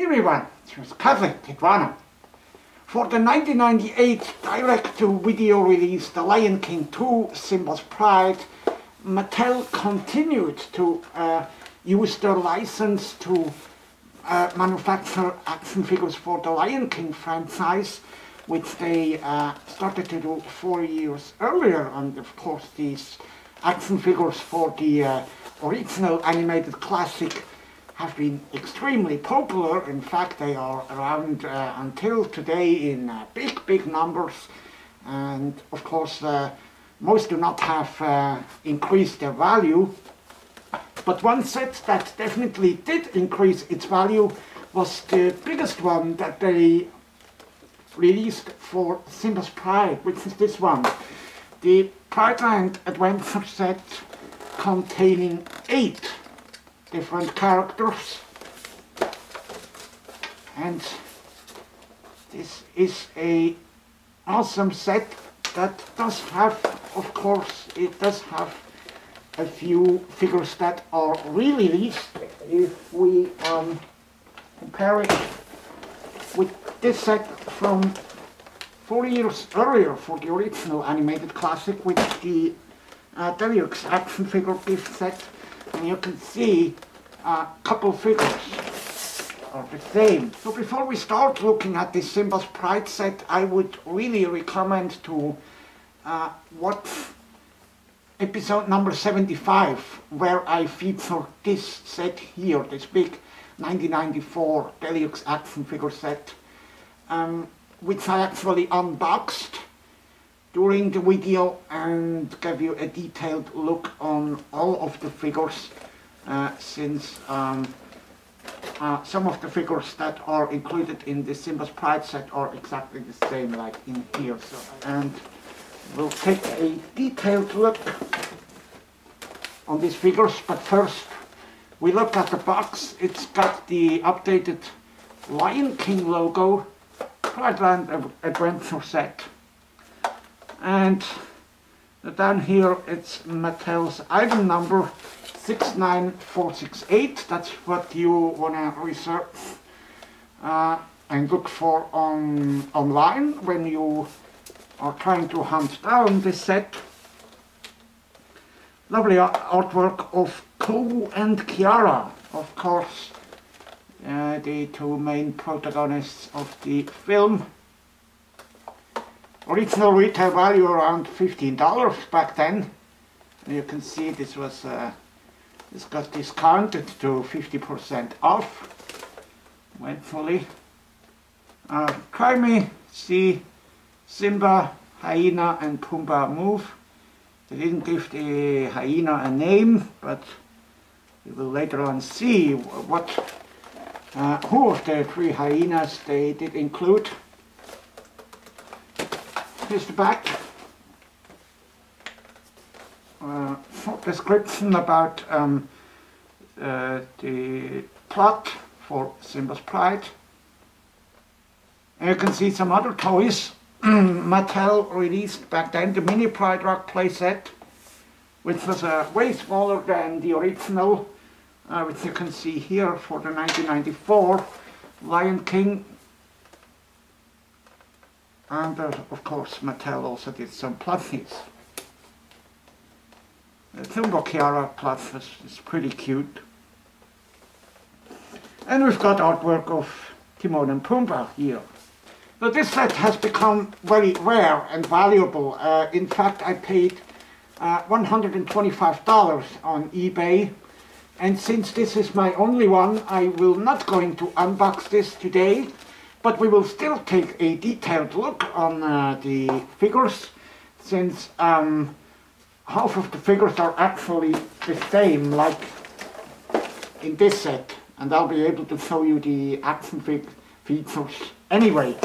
everyone, she was cousin Kitwana, for the 1998 direct-to-video release The Lion King 2, Simba's Pride. Mattel continued to use their license to manufacture action figures for the Lion King franchise, which they started to do 4 years earlier, and of course these action figures for the original animated classic have been extremely popular. In fact, they are around until today in big numbers, and of course most do not have increased their value. But one set that definitely did increase its value was the biggest one that they released for Simba's Pride, which is this one. The Prideland Adventure set containing 8 different characters. And this is an awesome set that does have, of course, it does have a few figures that are re-released. If we compare it with this set from 4 years earlier for the original animated classic with the Deluxe action figure gift set, and you can see a couple figures are the same. So before we start looking at the Simba's Pride set, I would really recommend to watch episode number 75, where I feature this set here, this big 1994 Deluxe action figure set, which I actually unboxed during the video and gave you a detailed look on all of the figures, since some of the figures that are included in the Simba's Pride set are exactly the same like in here. So, and we'll take a detailed look on these figures, but first we look at the box. It's got the updated Lion King logo, Prideland Adventure set. And down here it's Mattel's item number 69468. That's what you wanna research and look for online when you are trying to hunt down this set. Lovely artwork of Kovu and Kiara, of course, the two main protagonists of the film. Original retail value around $15 back then, and you can see this was this got discounted to 50% off. Eventually, try me, see Simba, Hyena and Pumbaa move. They didn't give the hyena a name, but we will later on see what who of the three hyenas they did include. Here's the back. Short description about the plot for Simba's Pride. And you can see some other toys Mattel released back then. The mini Pride Rock playset, which was way smaller than the original, which you can see here for the 1994 Lion King. And of course Mattel also did some plushies. The Timon Kiara plush is pretty cute. And we've got artwork of Timon and Pumbaa here. Now this set has become very rare and valuable. In fact, I paid $125 on eBay, and since this is my only one, I will not going to unbox this today, but we will still take a detailed look on the figures, since half of the figures are actually the same like in this set, and I'll be able to show you the action features anyway.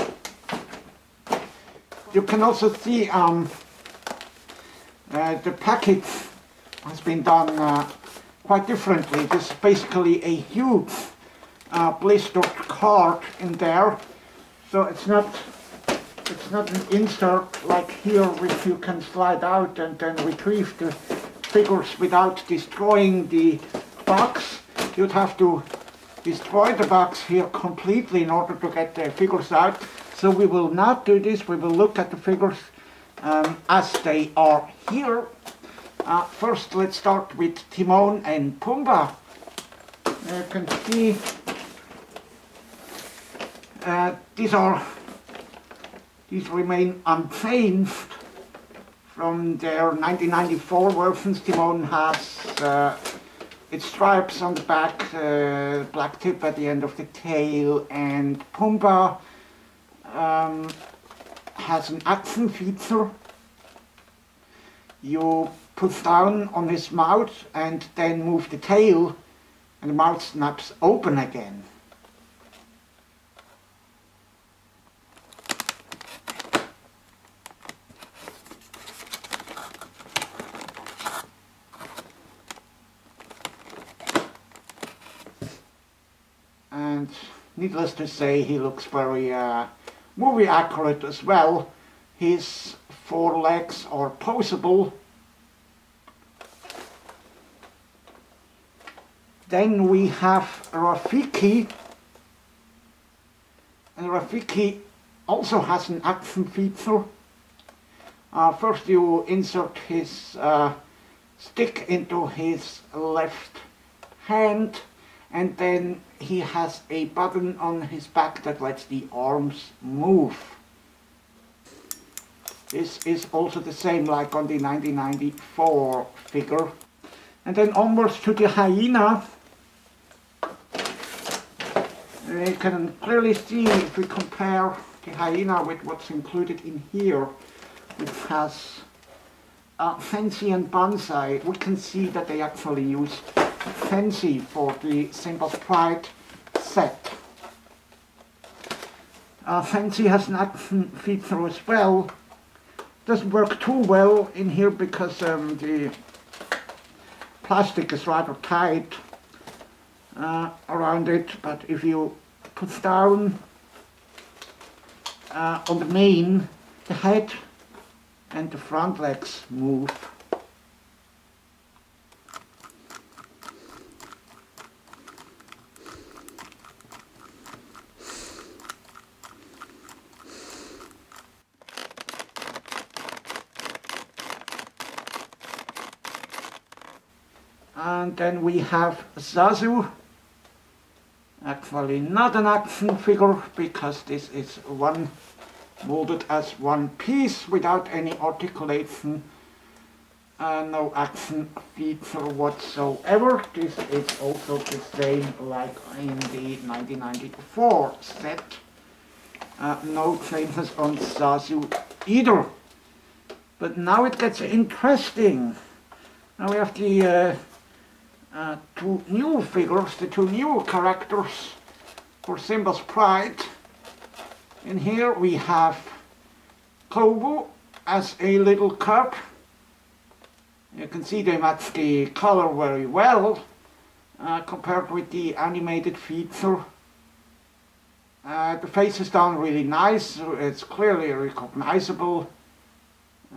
You can also see the package has been done quite differently. This is basically a huge blistered card in there, so it's not an insert like here, which you can slide out and then retrieve the figures without destroying the box. You'd have to destroy the box here completely in order to get the figures out. So we will not do this. We will look at the figures as they are here. First, let's start with Timon and Pumbaa. You can see these remain unchanged from their 1994 versions. Timon has its stripes on the back, black tip at the end of the tail, and Pumbaa has an action feature. You push down on his mouth and then move the tail, and the mouth snaps open again. And needless to say, he looks very movie accurate as well. His four legs are posable. Then we have Rafiki, and Rafiki also has an action feature. First you insert his stick into his left hand, and then he has a button on his back that lets the arms move. This is also the same like on the 1994 figure. And then onwards to the hyena. You can clearly see, if we compare the hyena with what's included in here, which has Fancy and Banzai, we can see that they actually used Fancy for the Simba's Pride set. Fancy has an action feature as well. Doesn't work too well in here because the plastic is rather tight around it, but if you put down on the mane, the head and the front legs move. And then we have Zazu, actually not an action figure because this is one molded as one piece without any articulation, no action feature whatsoever. This is also the same like in the 1994 set, no changes on Zazu either. But now it gets interesting. Now we have the two new figures, the two new characters for Simba's Pride. In here we have Kovu as a little cub. You can see they match the color very well compared with the animated feature. The face is done really nice, it's clearly recognizable.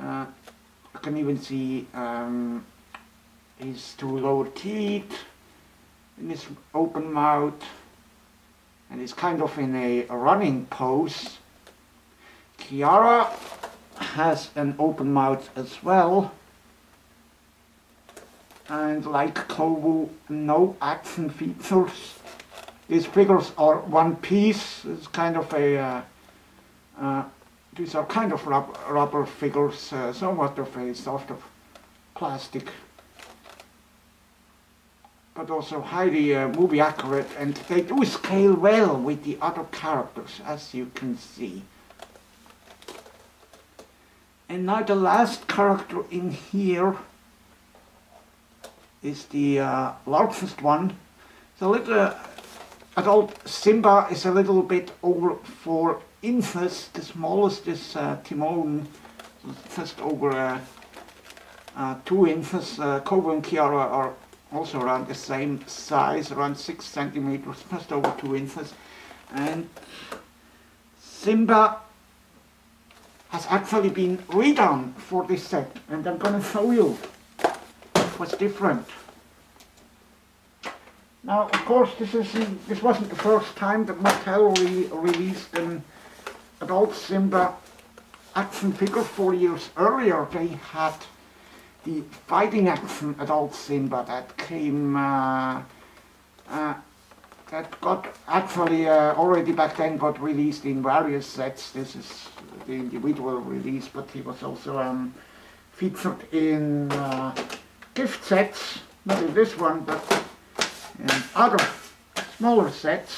You can even see his two lower teeth in his open mouth, and he's kind of in a running pose. Kiara has an open mouth as well, and like Kovu, no action features. These figures are one piece. It's kind of a these are kind of rubber figures, somewhat of a soft plastic, but also highly movie accurate, and they do scale well with the other characters, as you can see. And now the last character in here is the largest one. The little adult Simba is a little bit over 4 inches. The smallest is Timon, just over 2 inches. Kovu and Kiara are also around the same size, around 6 centimeters, just over 2 inches. And Simba has actually been redone for this set, and I'm gonna show you what's different. Now, of course, this wasn't the first time that Mattel released an adult Simba action figure. 4 years earlier, they had the fighting action adult Simba that came, that got actually already back then got released in various sets. This is the individual release, but he was also featured in gift sets, not in this one, but in other smaller sets.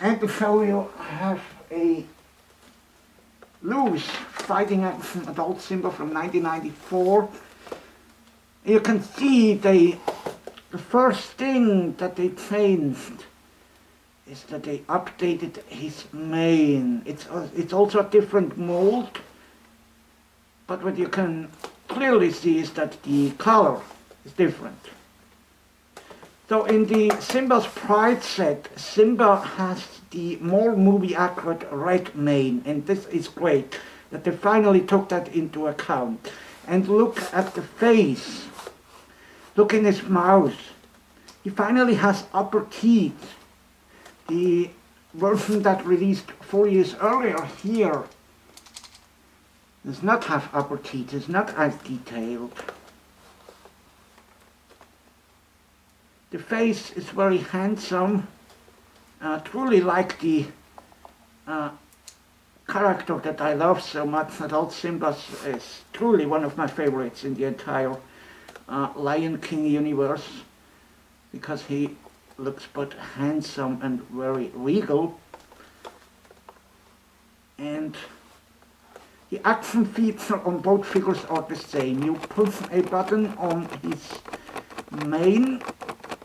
And to show you, I have a loose fighting action adult Simba from 1994. You can see the first thing that they changed is that they updated his mane. It's also a different mold. But what you can clearly see is that the color is different. So in the Simba's Pride set, Simba has the more movie accurate red mane, and this is great that they finally took that into account. And look at the face, look in his mouth, he finally has upper teeth. The version that released 4 years earlier here does not have upper teeth, is not as detailed. The face is very handsome, truly like the character that I love so much. Adult Simba is truly one of my favorites in the entire Lion King universe, because he looks both handsome and very regal. And the action feature on both figures are the same. You push a button on his mane,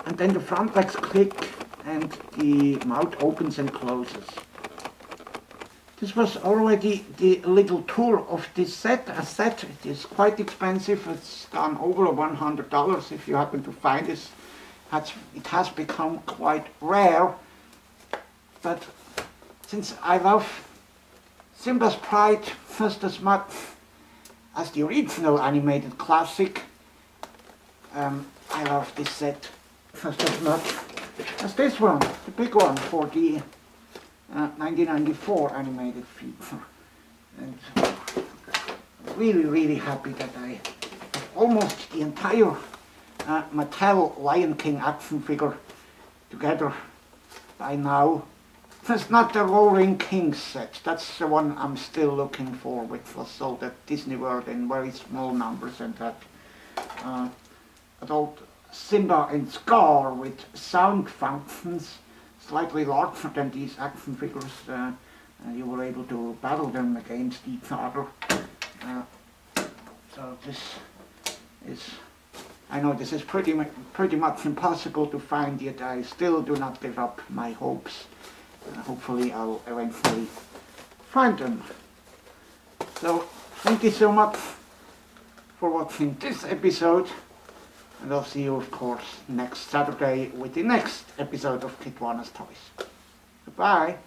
and then the front legs click and the mouth opens and closes. This was already the little tour of this set. A set, it is quite expensive. It's gone over $100 if you happen to find this. It has become quite rare. But since I love Simba's Pride just as much as the original animated classic, I love this set just as much as this one, the big one for the 1994 animated feature. And really, really happy that I have almost the entire Mattel Lion King action figure together by now. That's not the Roaring King set, that's the one I'm still looking for, which was sold at Disney World in very small numbers, and that adult Simba and Scar with sound functions slightly larger than these action figures, and you were able to battle them against each other. So this is, I know this is pretty much impossible to find, yet I still do not give up my hopes. Hopefully I'll eventually find them. So thank you so much for watching this episode, and I'll see you, of course, next Saturday with the next episode of Kitwana's Toys. Goodbye!